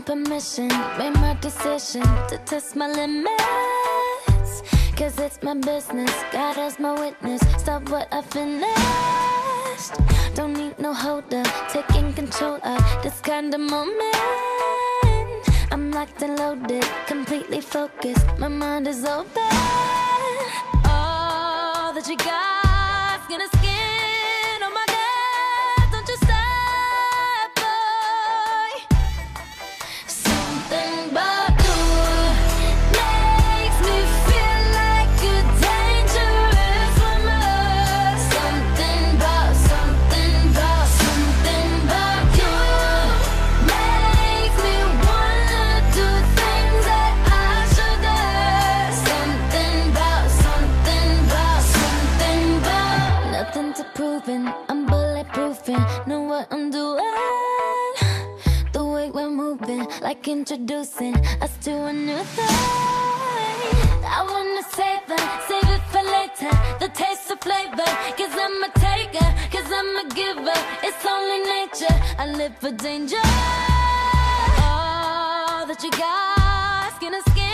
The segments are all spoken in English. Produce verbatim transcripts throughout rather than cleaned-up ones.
given permission, made my decision to test my limits, cause it's my business, God is my witness, stop what I finished. Don't need no holder, taking control of this kind of moment. I'm locked and loaded, completely focused, my mind is open. All that you got's gonna skin. I'm bulletproofing, know what I'm doing. The way we're moving, like introducing us to a new thing. I wanna savor, save it for later, the taste of flavor. Cause I'm a taker, cause I'm a giver. It's only nature, I live for danger. All that you got's gonna skin.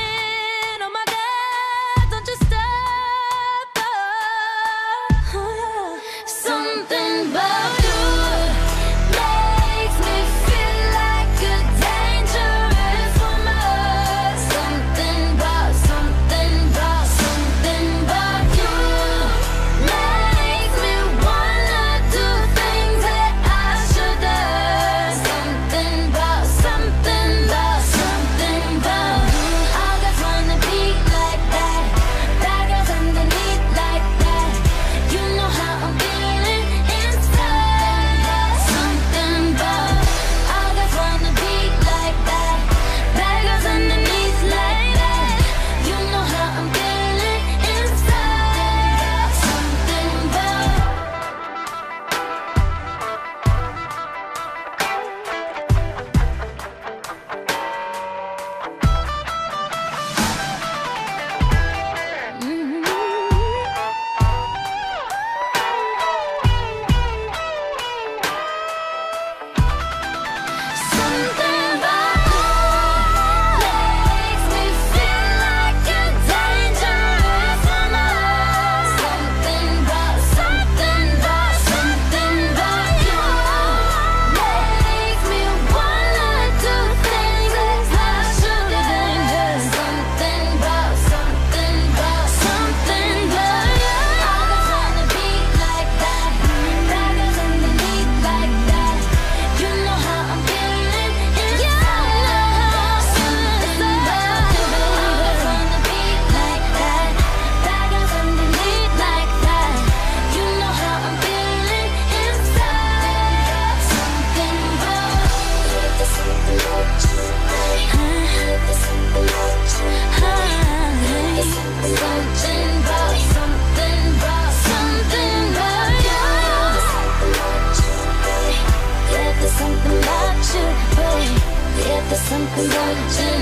Something about you, babe. Yeah, there's something about you,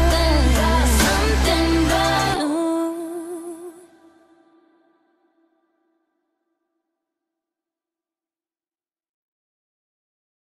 babe.